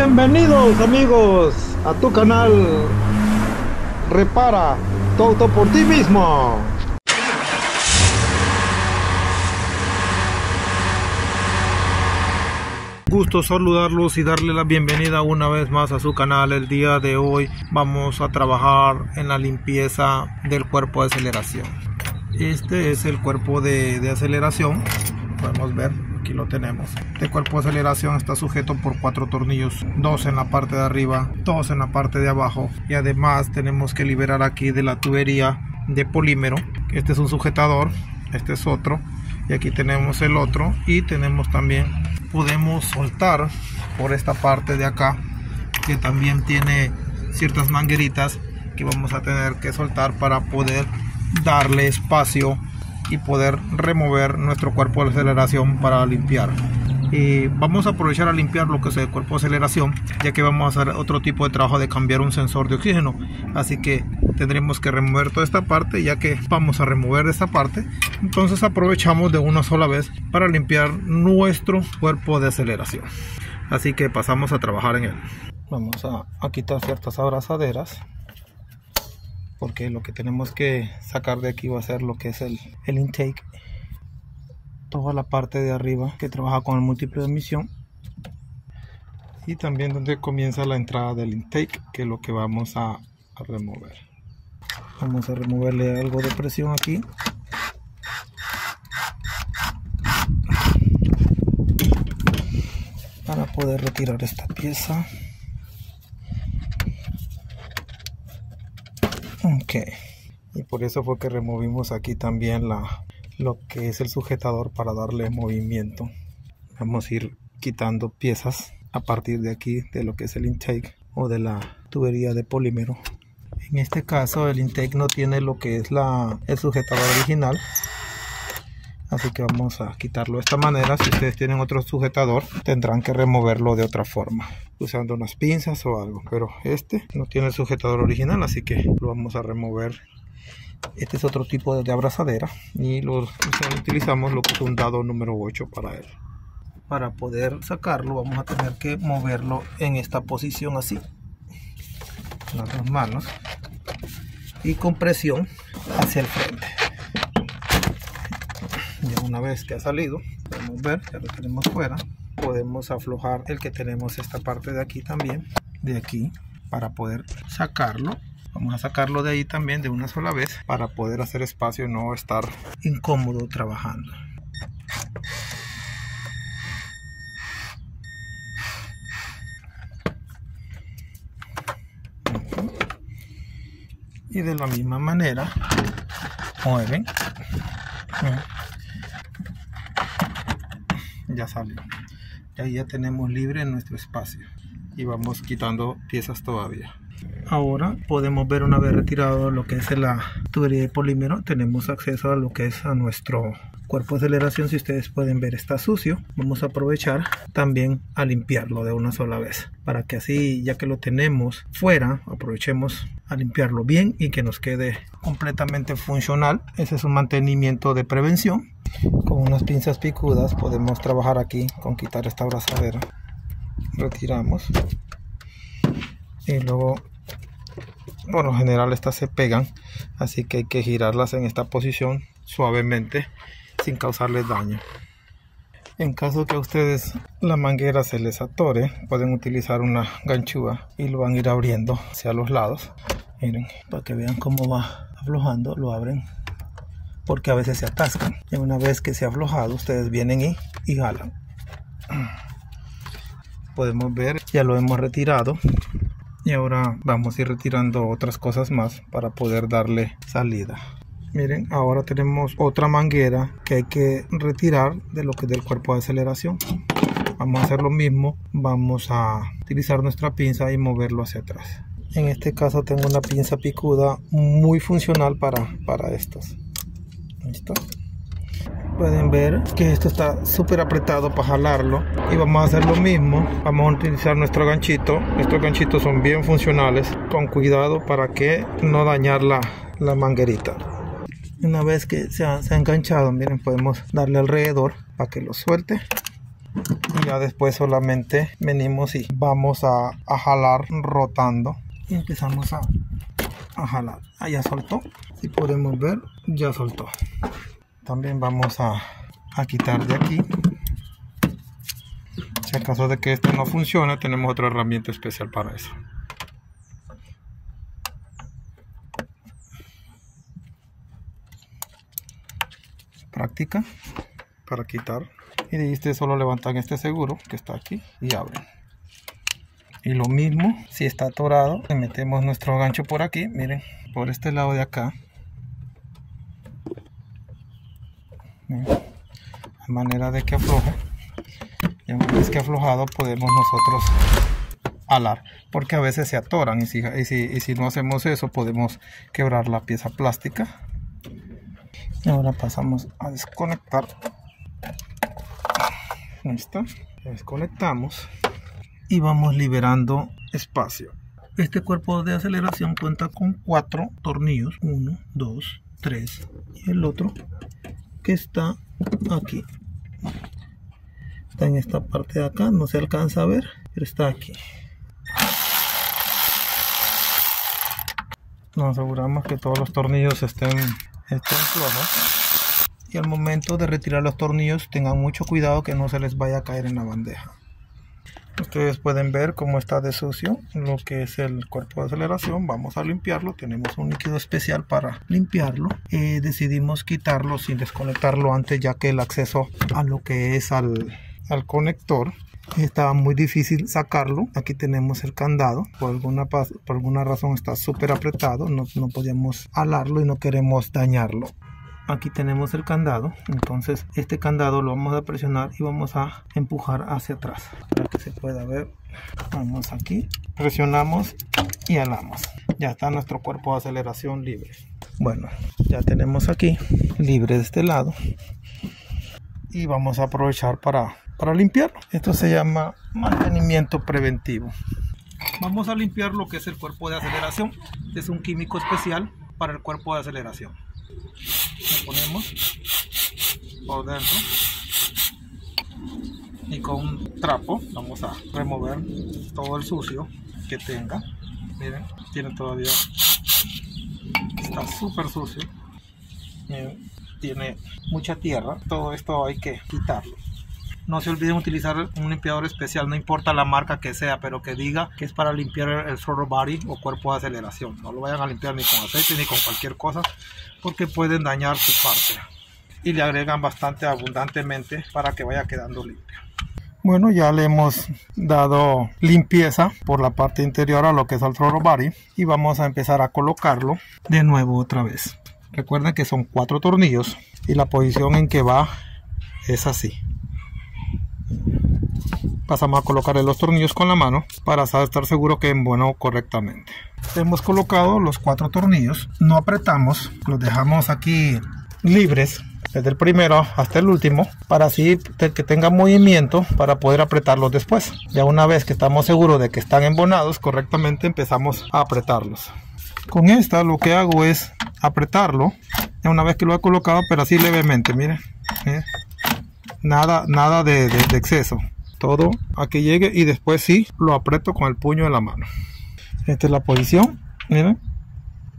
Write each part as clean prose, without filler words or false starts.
Bienvenidos amigos a tu canal Repara tu auto por ti mismo. Gusto saludarlos y darle la bienvenida una vez más a su canal. El día de hoy vamos a trabajar en la limpieza del cuerpo de aceleración. Este es el cuerpo de aceleración, podemos ver. Aquí lo tenemos. Este cuerpo de aceleración está sujeto por 4 tornillos, 2 en la parte de arriba, 2 en la parte de abajo, y además tenemos que liberar aquí de la tubería de polímero. Este es un sujetador, este es otro, y aquí tenemos el otro, y tenemos también, podemos soltar por esta parte de acá, que también tiene ciertas mangueritas que vamos a tener que soltar para poder darle espacio y poder remover nuestro cuerpo de aceleración para limpiar. Y vamos a aprovechar a limpiar lo que es el cuerpo de aceleración, ya que vamos a hacer otro tipo de trabajo de cambiar un sensor de oxígeno, así que tendremos que remover toda esta parte. Ya que vamos a remover esta parte, entonces aprovechamos de una sola vez para limpiar nuestro cuerpo de aceleración, así que pasamos a trabajar en él. Vamos a quitar ciertas abrazaderas, porque lo que tenemos que sacar de aquí va a ser lo que es el intake, toda la parte de arriba que trabaja con el múltiple de emisión, y también donde comienza la entrada del intake, que es lo que vamos a remover. Vamos a removerle algo de presión aquí. Para poder retirar esta pieza. Ok, y por eso fue que removimos aquí también lo que es el sujetador para darle movimiento. Vamos a ir quitando piezas a partir de aquí, de lo que es el intake o de la tubería de polímero. En este caso el intake no tiene lo que es el sujetador original, así que vamos a quitarlo de esta manera. Si ustedes tienen otro sujetador, tendrán que removerlo de otra forma, usando unas pinzas o algo, pero este no tiene el sujetador original, así que lo vamos a remover. Este es otro tipo de abrazadera, y utilizamos lo que es un dado número 8 para él. Para poder sacarlo vamos a tener que moverlo en esta posición así, con las dos manos, y con presión hacia el frente. Ya una vez que ha salido, podemos ver, ya lo tenemos fuera. Podemos aflojar el que tenemos esta parte de aquí también, de aquí, para poder sacarlo. Vamos a sacarlo de ahí también de una sola vez, para poder hacer espacio y no estar incómodo trabajando. Y de la misma manera mueven. Ya salió, y ahí ya tenemos libre nuestro espacio, y vamos quitando piezas todavía. Ahora podemos ver, una vez retirado lo que es la tubería de polímero, tenemos acceso a lo que es a nuestro cuerpo de aceleración. Si ustedes pueden ver, está sucio. Vamos a aprovechar también a limpiarlo de una sola vez, para que así, ya que lo tenemos fuera, aprovechemos a limpiarlo bien y que nos quede completamente funcional. Ese es un mantenimiento de prevención. Con unas pinzas picudas podemos trabajar aquí con quitar esta abrazadera. Retiramos, y luego por lo general estas se pegan, así que hay que girarlas en esta posición suavemente sin causarles daño. En caso que a ustedes la manguera se les atore, pueden utilizar una ganchúa y lo van a ir abriendo hacia los lados. Miren, para que vean cómo va aflojando, lo abren, porque a veces se atascan. Y una vez que se ha aflojado, ustedes vienen y jalan. Podemos ver, ya lo hemos retirado. Y ahora vamos a ir retirando otras cosas más para poder darle salida. Miren, ahora tenemos otra manguera que hay que retirar de lo que es del cuerpo de aceleración. Vamos a hacer lo mismo, vamos a utilizar nuestra pinza y moverlo hacia atrás. En este caso tengo una pinza picuda muy funcional para estos. Listo. Pueden ver que esto está súper apretado para jalarlo, y vamos a hacer lo mismo. Vamos a utilizar nuestro ganchito. Estos ganchitos son bien funcionales, con cuidado para que no dañar la manguerita. Una vez que se ha enganchado, miren, podemos darle alrededor para que lo suelte, y ya después solamente venimos y vamos a jalar rotando y empezamos a jalar. Ah, ya soltó, si podemos ver, ya soltó. También vamos a quitar de aquí. Si en caso de que esto no funcione, tenemos otra herramienta especial para eso. Práctica para quitar, y de este solo levantan este seguro que está aquí y abren. Y lo mismo si está atorado, le metemos nuestro gancho por aquí, miren, por este lado de acá, a manera de que afloje, y una vez que aflojado podemos nosotros alar, porque a veces se atoran, y si no hacemos eso podemos quebrar la pieza plástica. Y ahora pasamos a desconectar. Ahí está. Desconectamos y vamos liberando espacio. Este cuerpo de aceleración cuenta con 4 tornillos, 1, 2, 3, y el otro que está aquí, está en esta parte de acá, no se alcanza a ver, pero está aquí. Nos aseguramos que todos los tornillos estén flojos, y al momento de retirar los tornillos tengan mucho cuidado que no se les vaya a caer en la bandeja. Ustedes pueden ver cómo está de sucio lo que es el cuerpo de aceleración. Vamos a limpiarlo, tenemos un líquido especial para limpiarlo. Decidimos quitarlo sin desconectarlo antes, ya que el acceso a lo que es al conector estaba muy difícil sacarlo. Aquí tenemos el candado, por alguna razón está súper apretado, no podíamos alarlo y no queremos dañarlo. Aquí tenemos el candado, entonces este candado lo vamos a presionar y vamos a empujar hacia atrás para que se pueda ver. Vamos aquí, presionamos y alamos. Ya está nuestro cuerpo de aceleración libre. Bueno, ya tenemos aquí libre de este lado, y vamos a aprovechar para limpiarlo. Esto se llama mantenimiento preventivo. Vamos a limpiar lo que es el cuerpo de aceleración. Este es un químico especial para el cuerpo de aceleración. Lo ponemos por dentro y con un trapo vamos a remover todo el sucio que tenga. Miren, tiene todavía, está súper sucio. Miren, tiene mucha tierra. Todo esto hay que quitarlo. No se olviden utilizar un limpiador especial, no importa la marca que sea, pero que diga que es para limpiar el throttle body o cuerpo de aceleración. No lo vayan a limpiar ni con aceite ni con cualquier cosa, porque pueden dañar su parte. Y le agregan bastante abundantemente para que vaya quedando limpio. Bueno, ya le hemos dado limpieza por la parte interior a lo que es el throttle body, y vamos a empezar a colocarlo de nuevo otra vez. Recuerden que son 4 tornillos y la posición en que va es así. Pasamos a colocarle los tornillos con la mano para estar seguro que embonó correctamente. Hemos colocado los 4 tornillos, no apretamos, los dejamos aquí libres desde el primero hasta el último, para así que tenga movimiento para poder apretarlos después. Ya una vez que estamos seguros de que están embonados correctamente, empezamos a apretarlos. Con esta lo que hago es apretarlo una vez que lo he colocado, pero así levemente, miren, nada de exceso, todo a que llegue, y después sí lo aprieto con el puño de la mano. Esta es la posición, miren,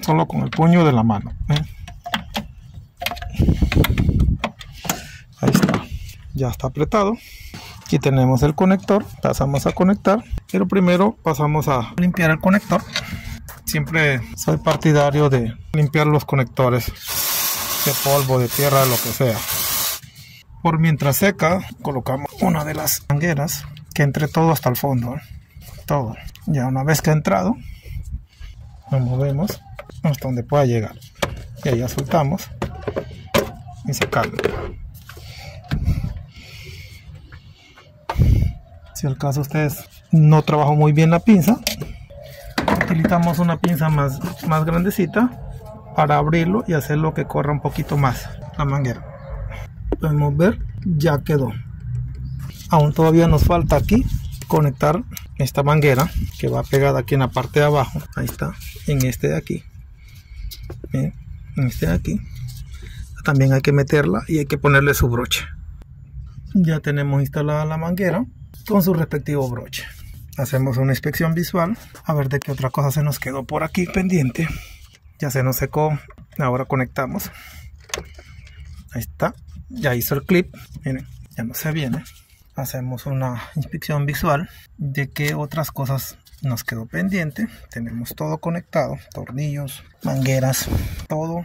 solo con el puño de la mano, miren. Ahí está, ya está apretado. Aquí tenemos el conector, pasamos a conectar, pero primero pasamos a limpiar el conector. Siempre soy partidario de limpiar los conectores de polvo, de tierra, de lo que sea. Por mientras seca, colocamos una de las mangueras que entre todo hasta el fondo, todo. Ya una vez que ha entrado, lo movemos hasta donde pueda llegar. Y ahí ya soltamos y se calma. Si al caso ustedes no trabajan muy bien la pinza, utilizamos una pinza más grandecita para abrirlo y hacerlo que corra un poquito más la manguera. Podemos ver, ya quedó. Aún todavía nos falta aquí conectar esta manguera que va pegada aquí en la parte de abajo. Ahí está, en este de aquí. Bien, en este de aquí. También hay que meterla y hay que ponerle su broche. Ya tenemos instalada la manguera con su respectivo broche. Hacemos una inspección visual a ver de qué otra cosa se nos quedó por aquí pendiente. Ya se nos secó, ahora conectamos. Ahí está, ya hizo el clip, miren, ya no se viene. Hacemos una inspección visual de qué otras cosas nos quedó pendiente. Tenemos todo conectado, tornillos, mangueras, todo.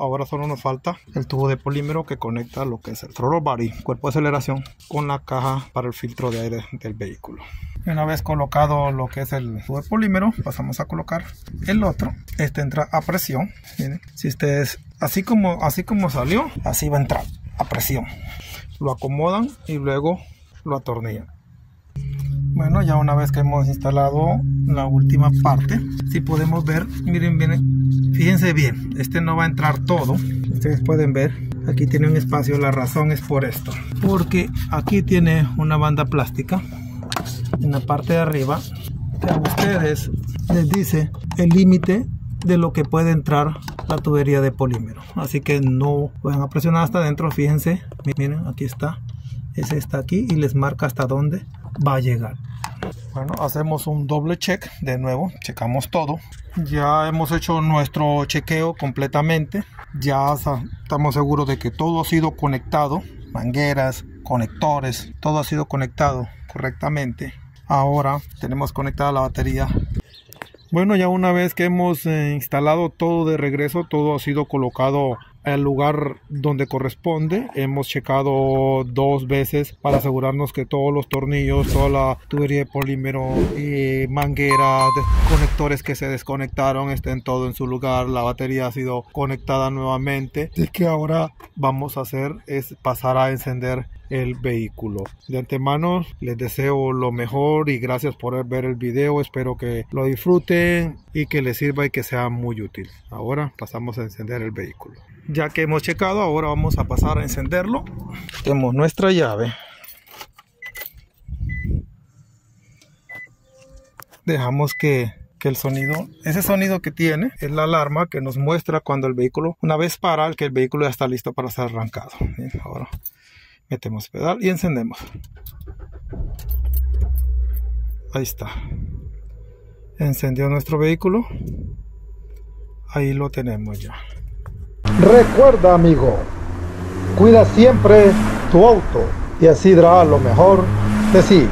Ahora solo nos falta el tubo de polímero que conecta lo que es el throttle body, cuerpo de aceleración, con la caja para el filtro de aire del vehículo. Una vez colocado lo que es el tubo de polímero, pasamos a colocar el otro. Este entra a presión. Miren, si ustedes, así como salió, así va a entrar a presión. Lo acomodan y luego lo atornillan. Bueno, ya una vez que hemos instalado la última parte, si podemos ver, miren, fíjense bien, este no va a entrar todo. Ustedes pueden ver, aquí tiene un espacio. La razón es por esto, porque aquí tiene una banda plástica en la parte de arriba que a ustedes les dice el límite de lo que puede entrar la tubería de polímero. Así que no van a presionar hasta adentro. Fíjense, miren, aquí está, ese está aquí y les marca hasta dónde va a llegar. Bueno, hacemos un doble check de nuevo, checamos todo. Ya hemos hecho nuestro chequeo completamente, ya estamos seguros de que todo ha sido conectado, mangueras, conectores, todo ha sido conectado correctamente. Ahora tenemos conectada la batería. Bueno, ya una vez que hemos instalado todo de regreso, todo ha sido colocado al lugar donde corresponde. Hemos checado 2 veces para asegurarnos que todos los tornillos, toda la tubería de polímero, mangueras, conectores que se desconectaron estén todo en su lugar. La batería ha sido conectada nuevamente. Así que ahora vamos a hacer es pasar a encender el vehículo. De antemano les deseo lo mejor y gracias por ver el video. Espero que lo disfruten y que les sirva y que sea muy útil. Ahora pasamos a encender el vehículo. Ya que hemos checado, ahora vamos a pasar a encenderlo. Tenemos nuestra llave. Dejamos que el sonido, ese sonido que tiene, es la alarma que nos muestra cuando el vehículo, una vez para, que el vehículo ya está listo para ser arrancado. Bien, ahora metemos pedal y encendemos. Ahí está. Encendió nuestro vehículo. Ahí lo tenemos ya. Recuerda, amigo, cuida siempre tu auto y así dará lo mejor de sí.